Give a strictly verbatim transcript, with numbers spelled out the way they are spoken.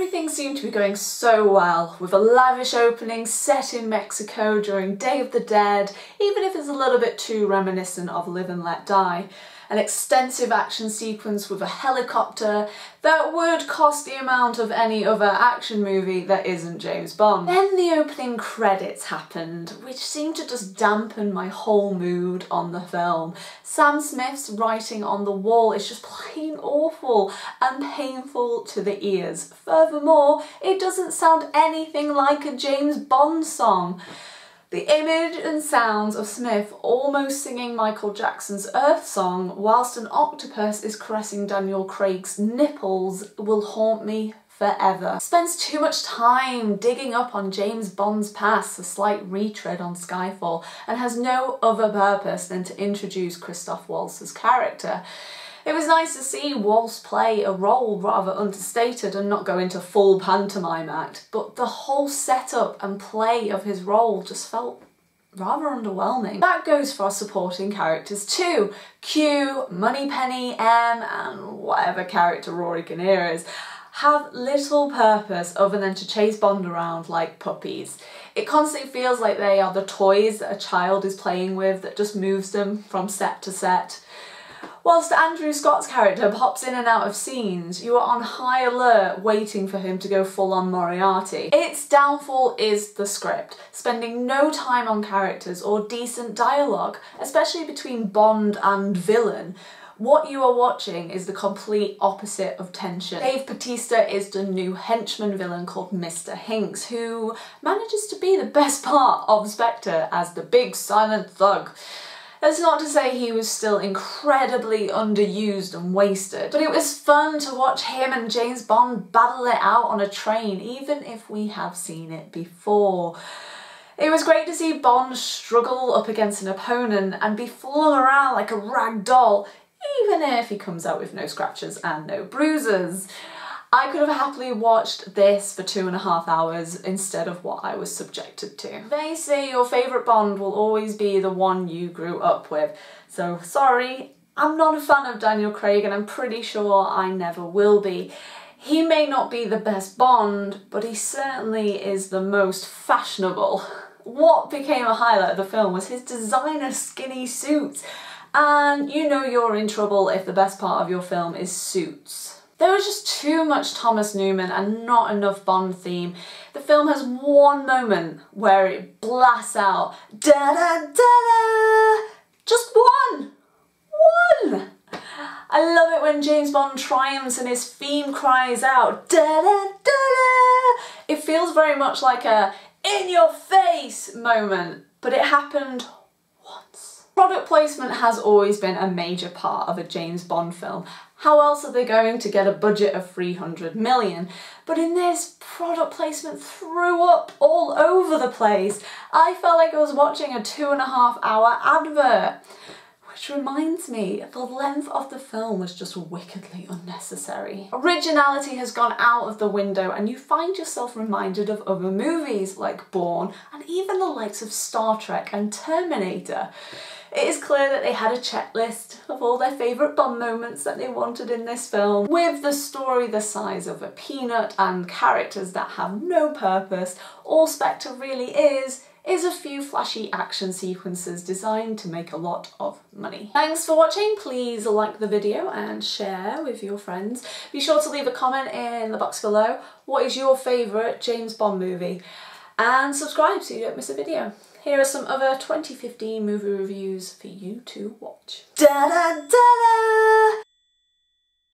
Everything seemed to be going so well, with a lavish opening set in Mexico during Day of the Dead, even if it's a little bit too reminiscent of Live and Let Die, an extensive action sequence with a helicopter that would cost the amount of any other action movie that isn't James Bond. Then the opening credits happened, which seemed to just dampen my whole mood on the film. Sam Smith's writing on the wall is just plain awful and painful to the ears. Furthermore, it doesn't sound anything like a James Bond song. The image and sounds of Smith almost singing Michael Jackson's Earth Song whilst an octopus is caressing Daniel Craig's nipples will haunt me forever. Spends too much time digging up on James Bond's past, a slight retread on Skyfall, and has no other purpose than to introduce Christoph Waltz's character. It was nice to see Waltz play a role rather understated and not go into full pantomime act, but the whole setup and play of his role just felt rather underwhelming. That goes for our supporting characters too. Q, Moneypenny, M, and whatever character Rory Kinnear is, have little purpose other than to chase Bond around like puppies. It constantly feels like they are the toys that a child is playing with that just moves them from set to set. Whilst Andrew Scott's character pops in and out of scenes, you are on high alert waiting for him to go full on Moriarty. Its downfall is the script, spending no time on characters or decent dialogue, especially between Bond and villain. What you are watching is the complete opposite of tension. Dave Bautista is the new henchman villain called Mister Hinks, who manages to be the best part of Spectre as the big silent thug. That's not to say he was still incredibly underused and wasted, but it was fun to watch him and James Bond battle it out on a train, even if we have seen it before. It was great to see Bond struggle up against an opponent and be flung around like a rag doll, even if he comes out with no scratches and no bruises. I could have happily watched this for two and a half hours instead of what I was subjected to. They say your favourite Bond will always be the one you grew up with, so sorry, I'm not a fan of Daniel Craig and I'm pretty sure I never will be. He may not be the best Bond, but he certainly is the most fashionable. What became a highlight of the film was his designer skinny suits, and you know you're in trouble if the best part of your film is suits. There was just too much Thomas Newman and not enough Bond theme. The film has one moment where it blasts out da-da-da-da! Just one! One! I love it when James Bond triumphs and his theme cries out da-da-da-da! It feels very much like a in-your-face moment, but it happened once. Product placement has always been a major part of a James Bond film. How else are they going to get a budget of three hundred million? But in this, product placement threw up all over the place. I felt like I was watching a two and a half hour advert. Which reminds me, the length of the film was just wickedly unnecessary. Originality has gone out of the window and you find yourself reminded of other movies like Bourne and even the likes of Star Trek and Terminator. It is clear that they had a checklist of all their favourite Bond moments that they wanted in this film, with the story the size of a peanut and characters that have no purpose. All Spectre really is, is a few flashy action sequences designed to make a lot of money. Thanks for watching. Please like the video and share with your friends. Be sure to leave a comment in the box below. What is your favourite James Bond movie? And subscribe so you don't miss a video. Here are some other twenty fifteen movie reviews for you to watch. Da da da da!